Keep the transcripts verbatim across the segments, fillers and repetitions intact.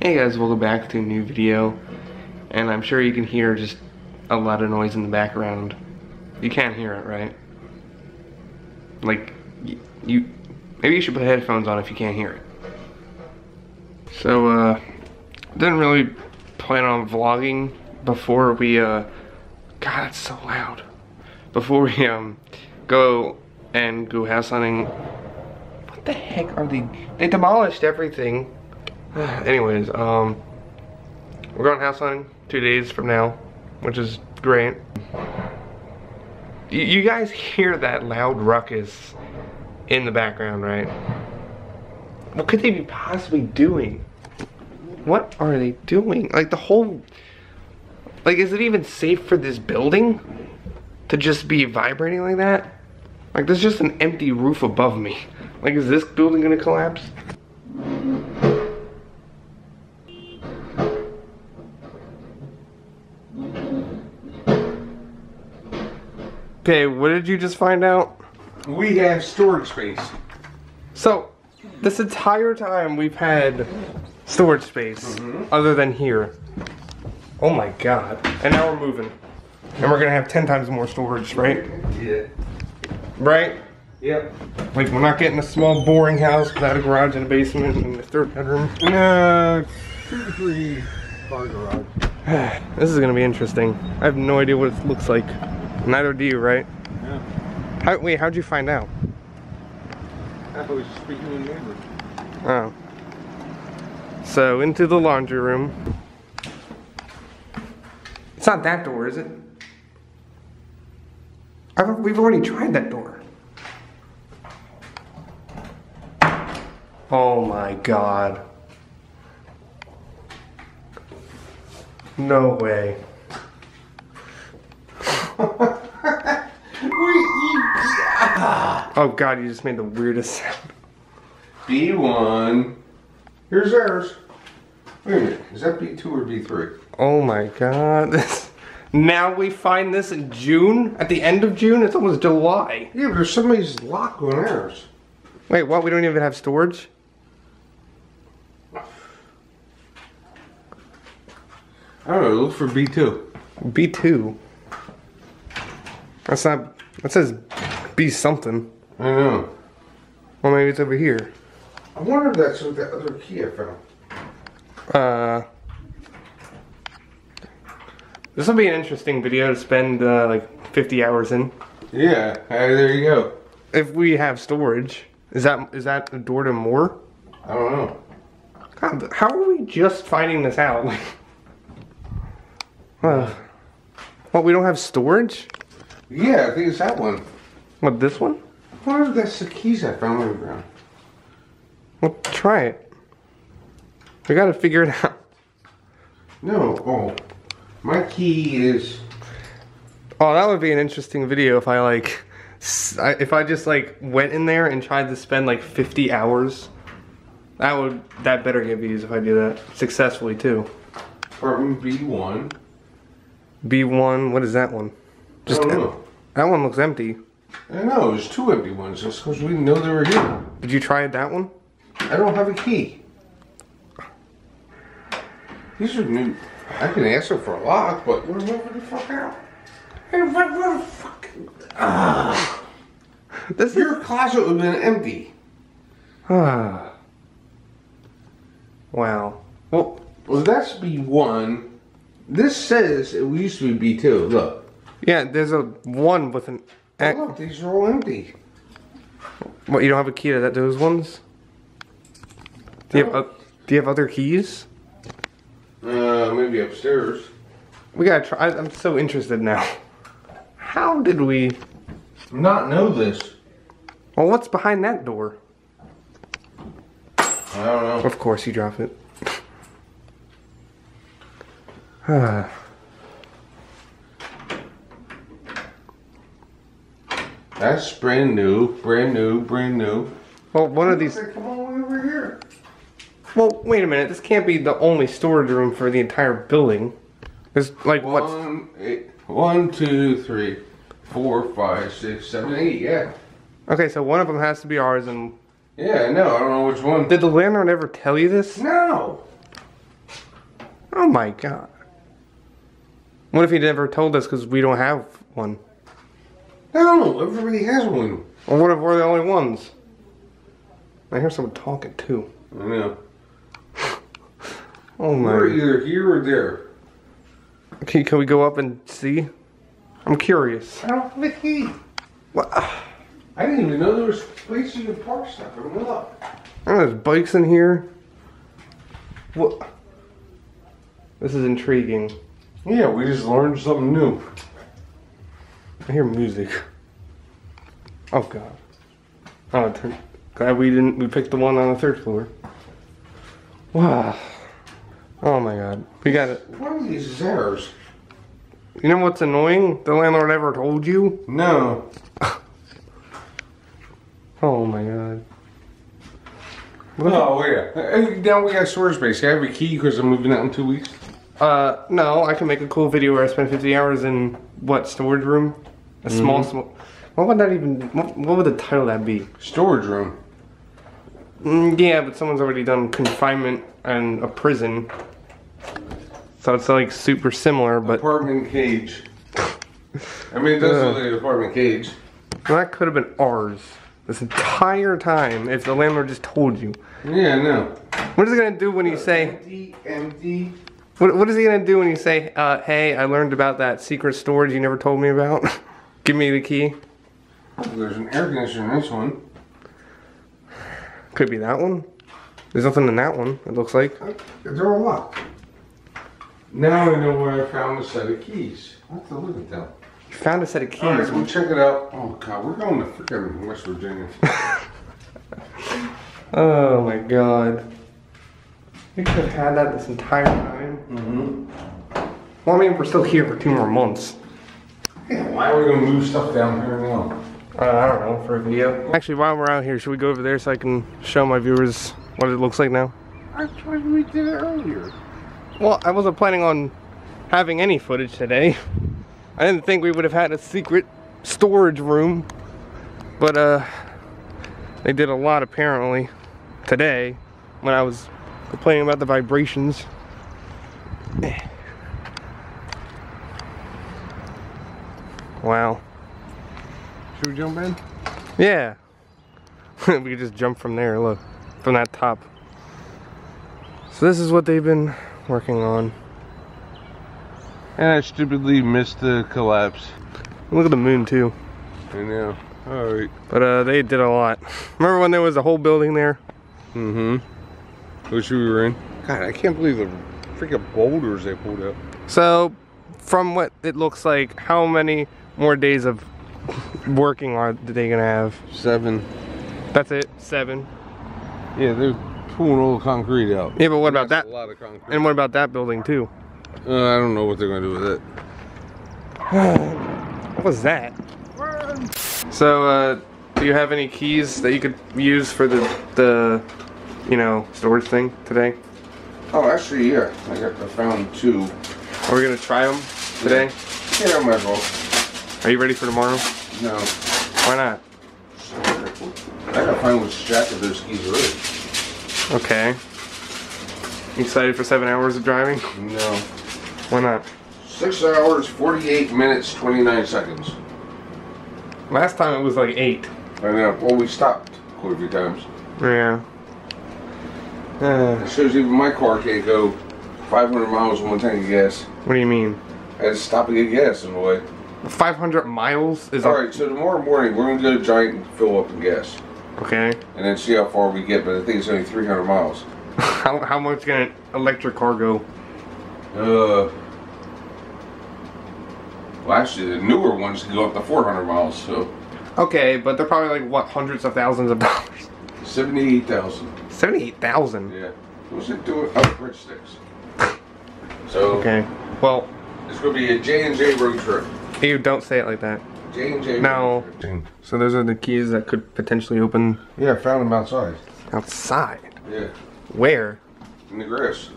Hey guys, welcome back to a new video, and I'm sure you can hear just a lot of noise in the background. You can't hear it, right? Like, you, maybe you should put headphones on if you can't hear it. So, uh, didn't really plan on vlogging before we, uh, God, it's so loud. Before we, um, go and go house hunting. What the heck are they? They demolished everything. Anyways, um, we're going house hunting two days from now, which is great. You, you guys hear that loud ruckus in the background, right? What could they be possibly doing? What are they doing? Like the whole, like is it even safe for this building to just be vibrating like that? Like there's just an empty roof above me. Like is this building gonna collapse? Okay, what did you just find out? We have storage space. So, this entire time we've had storage space, mm-hmm. other than here. Oh my god. And now we're moving. And we're gonna have ten times more storage, right? Yeah. Right? Yep. Like, we're not getting a small, boring house without a garage and a basement and a third bedroom. No, two, three car garage. This is gonna be interesting. I have no idea what it looks like. Neither do you, right? Yeah. How, wait, how'd you find out? I was just speaking to a neighbor. Oh. So, into the laundry room. It's not that door, is it? I've, we've already tried that door. Oh my god. No way. Oh god, you just made the weirdest sound. B one. Here's ours. Wait a minute, is that B two or B three? Oh my god, this. Now we find this in June? At the end of June? It's almost July. Yeah, but there's somebody's lock on ours. Wait, what? We don't even have storage? I don't know, look for B two. B two? That's not, that says B something. I know. Well, maybe it's over here. I wonder if that's with that other key I found. Uh, this will be an interesting video to spend uh, like fifty hours in. Yeah, right, there you go. If we have storage, is that is that a door to more? I don't know. God, how are we just finding this out? uh, what, we don't have storage? Yeah, I think it's that one. What, this one? I wonder if that's the keys I found on the ground. Well, try it. We gotta figure it out. No, oh. My key is... Oh, that would be an interesting video if I like... If I just like went in there and tried to spend like fifty hours. That would... That better get views if I do that. Successfully, too. Apartment B one. B one, what is that one? Just I don't know. That one looks empty. I know, there's two empty ones. That's because we didn't know they were here. Did you try that one? I don't have a key. These are new. I can ask them for a lock, but we're moving the fuck out. Hey, what the fuck? Ah. This Your is... closet would have been empty. Ah. Wow. Well, well, that's B one. This says it used to be B two. Look. Yeah, there's a one with an X. Oh, look, these are all empty. What, you don't have a key to that, those ones? Do you, have, uh, do you have other keys? Uh, maybe upstairs. We gotta try. I, I'm so interested now. How did we... not know this? Well, what's behind that door? I don't know. Of course you drop it. Ah. That's brand new, brand new, brand new. Well, one of these... come all the way over here. Well, wait a minute. This can't be the only storage room for the entire building. There's, like, what? One, two, three, four, five, six, seven, eight, yeah. Okay, so one of them has to be ours and... Yeah, no, I don't know which one. Did the landlord ever tell you this? No. Oh my god. What if he never told us because we don't have one? No, everybody has one. Or what if we're the only ones? I hear someone talking too. I know. Oh my. We're either here or there. Okay, can we go up and see? I'm curious. I don't have a key. What? I didn't even know there was places to park stuff. I went up. I know there's bikes in here. What? This is intriguing. Yeah, we just learned something new. I hear music. Oh god. Oh, glad we didn't. We picked the one on the third floor. Wow. Oh my god. We got it. What are these stairs? You know what's annoying? The landlord ever told you? No. Oh my god. What? Oh yeah. Now we got storage space. I have a key because I'm moving out in two weeks. Uh, no. I can make a cool video where I spend fifty hours in what storage room? A mm-hmm. small, small. What would that even? What, what would the title of that be? Storage room. Mm, yeah, but someone's already done confinement and a prison. So it's like super similar, but apartment cage. I mean, this uh, is the apartment cage. Well, that could have been ours this entire time if the landlord just told you. Yeah, no. What is he gonna do when you uh, say? Empty, empty. What What is he gonna do when you say, uh, "Hey, I learned about that secret storage you never told me about. Give me the key." There's an air conditioner in this one. Could be that one. There's nothing in that one. It looks like. Uh, they're all locked. Now I know where I found a set of keys. I'll have to look at that. You found a set of keys? Alright, we'll check it out. Oh god, we're going to freaking West Virginia. Oh my god. We could have had that this entire time. Mm-hmm. Well, I mean, we're still here for two more months. Yeah, why are we going to move stuff down here now? Uh, I don't know, for a video. Actually, while we're out here, should we go over there so I can show my viewers what it looks like now? I tried we did it earlier. Well, I wasn't planning on having any footage today. I didn't think we would have had a secret storage room, but uh, they did a lot apparently today when I was complaining about the vibrations. Wow. Should we jump in? Yeah. We could just jump from there, look, from that top. So this is what they've been working on. And I stupidly missed the collapse. Look at the moon too. I know. Alright. But uh, they did a lot. Remember when there was a whole building there? Mm-hmm. Which we were in. God, I can't believe the freaking boulders they pulled up. So, from what it looks like, how many more days of working are they gonna have? Seven. That's it? Seven? Yeah, they're pulling all the concrete out. Yeah, but what about that? A lot of concrete. And what about that building too? Uh, I don't know what they're gonna do with it. What was that? Run. So, uh, do you have any keys that you could use for the the you know storage thing today? Oh, actually, yeah. I got I found two. Are we gonna try them today? Yeah, yeah, I might as well. Are you ready for tomorrow? No. Why not? I gotta find which jack of those keys are in. Okay. You excited for seven hours of driving? No. Why not? Six hours, forty-eight minutes, twenty-nine seconds. Last time it was like eight. I know. Well, we stopped quite a few times. Yeah. Uh, it shows even my car can't go five hundred miles in one tank of gas. What do you mean? I had to stop and get gas in the way. five hundred miles is all right. So tomorrow morning we're gonna go to Giant and fill up the gas. Okay. And then see how far we get, but I think it's only three hundred miles. how, how much can an electric car go? Uh, well, actually, the newer ones can go up to four hundred miles, so. Okay, but they're probably like, what, hundreds of thousands of dollars? seventy-eight thousand. seventy-eight thousand? Yeah. What's it doing? Oh, bridge sticks. So. Okay. Well. It's going to be a J and J road trip. You don't say it like that. J and J. No. So those are the keys that could potentially open. Yeah, I found them outside. Outside? Yeah. Where? In the grass.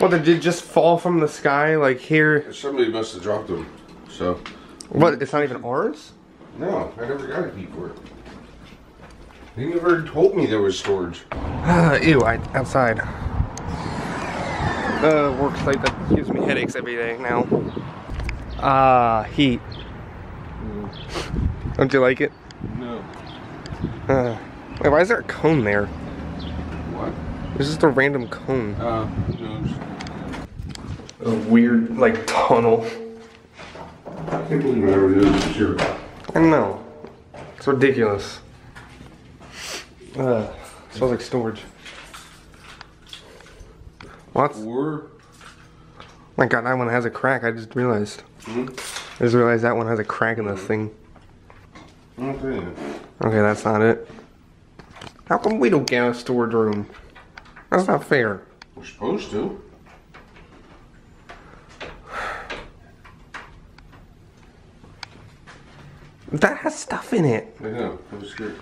Well, did it just fall from the sky like here? Somebody must have dropped them. So. What? It's not even ours? No, I never got a key for it. They never told me there was storage. Ah, ew! I outside. the work site that gives me headaches every day now. Ah, uh, heat. Mm. Don't you like it? No. Uh, wait, why is there a cone there? What? It's just a random cone. Uh, no. A weird, like, tunnel. I can't believe whatever it is, it's here. I know. It's ridiculous. Uh, smells like storage. What? Or... my god, that one has a crack, I just realized. Mm-hmm. I just realized that one has a crack in this thing. Okay. Okay, that's not it. How come we don't get a storage room? That's not fair. We're supposed to. That has stuff in it. I know, I'm scared.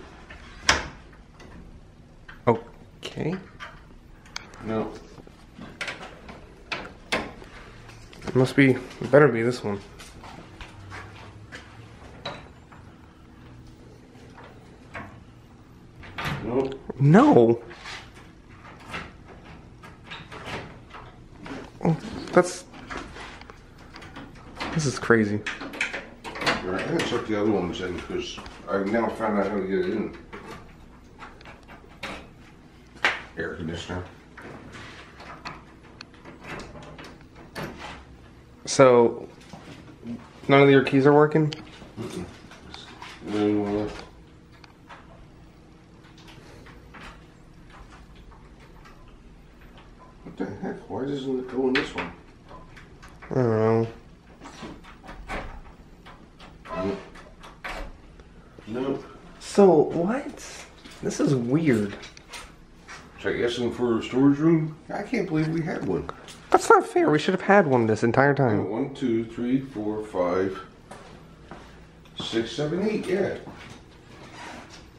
Okay. No. It must be, it better be this one. No. No. Oh, that's, this is crazy. All right, I'm gonna check the other ones in because I've now found out how to get it in. Air conditioner. So, none of your keys are working? Mm-mm. There's only one left. What the heck? Why doesn't it go in this one? I don't know. Nope. Nope. So, what? This is weird. Should I ask them for a storage room? I can't believe we had one. That's not fair. We should have had one this entire time. One, two, three, four, five, six, seven, eight. Yeah.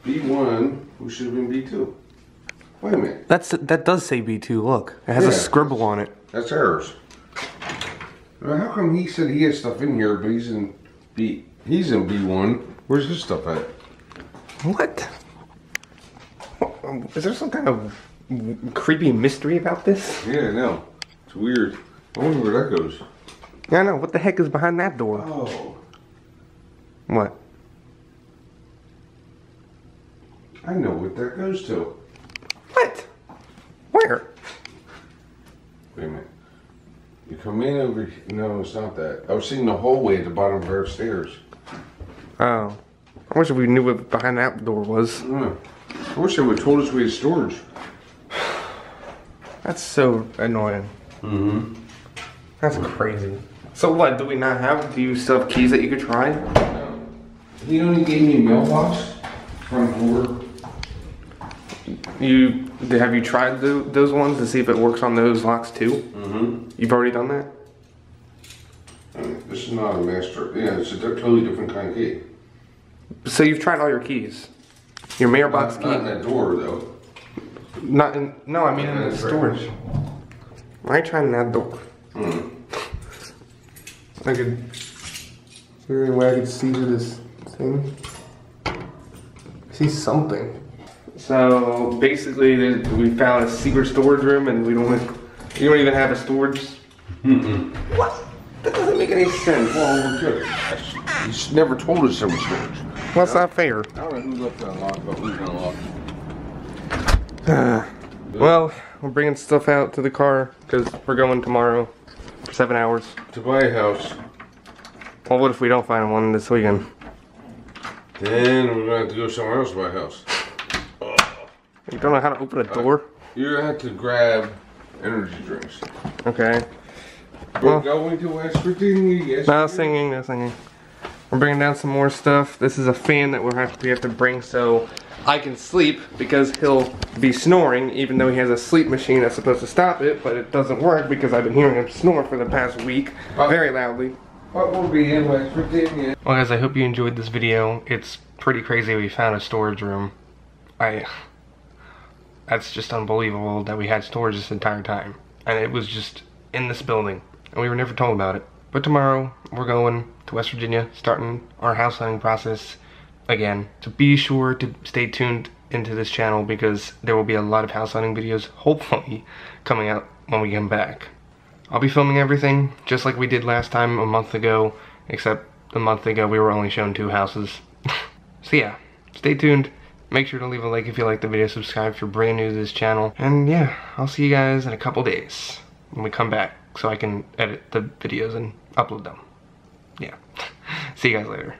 B one. We should have been B two. Wait a minute. That's that does say B two. Look, it has yeah, a scribble on it. That's ours. Now, how come he said he has stuff in here, but he's in B? He's in B one. Where's his stuff at? What? Is there some kind of creepy mystery about this? Yeah, no. It's weird. I wonder where that goes. Yeah, I know. What the heck is behind that door? Oh. What? I know what that goes to. What? Where? Wait a minute. You come in over here. No, it's not that. I was seeing the hallway at the bottom of our stairs. Oh. I wish we knew what behind that door was. Mm. I wish they would have told us we had storage. That's so annoying. Mm-hmm. That's crazy. So what, do we not have, do you still have keys that you could try? No. He only gave me a mailbox, front door. You, have you tried the, those ones to see if it works on those locks too? Mm-hmm. You've already done that? I mean, this is not a master, yeah, it's a totally different kind of key. So you've tried all your keys? Your mailbox key. Not in that door, though. Not in. No, I mean in the storage. I tried in that door. Mm. I could. Is there any way I could see through this thing? I see something. So basically, we found a secret storage room, and we don't. You don't even have a storage. Mm-mm. What? That doesn't make any sense. Well, good. You never told us there was storage. Well, that's not fair. I don't know who left that lock, but who's gonna lock it? Uh, well, we're bringing stuff out to the car because we're going tomorrow for seven hours. To buy a house. Well, what if we don't find one this weekend? Then we're gonna have to go somewhere else to buy a house. Oh. You don't know how to open a door? I, you're gonna have to grab energy drinks. Okay. We're well, going to West Virginia yesterday. No singing, no singing. We're bringing down some more stuff. This is a fan that we'll have to, we have to bring so I can sleep because he'll be snoring even though he has a sleep machine that's supposed to stop it, but it doesn't work because I've been hearing him snore for the past week uh, very loudly. What will be in West Virginia? Well guys, I hope you enjoyed this video. It's pretty crazy we found a storage room. I... That's just unbelievable that we had storage this entire time. And it was just in this building. And we were never told about it. But tomorrow, we're going to West Virginia, starting our house hunting process again. So be sure to stay tuned into this channel because there will be a lot of house hunting videos, hopefully, coming out when we come back. I'll be filming everything just like we did last time a month ago, except a month ago we were only shown two houses. So yeah, stay tuned. Make sure to leave a like if you like the video, subscribe if you're brand new to this channel, and yeah, I'll see you guys in a couple days when we come back so I can edit the videos and upload them. Yeah, see you guys later.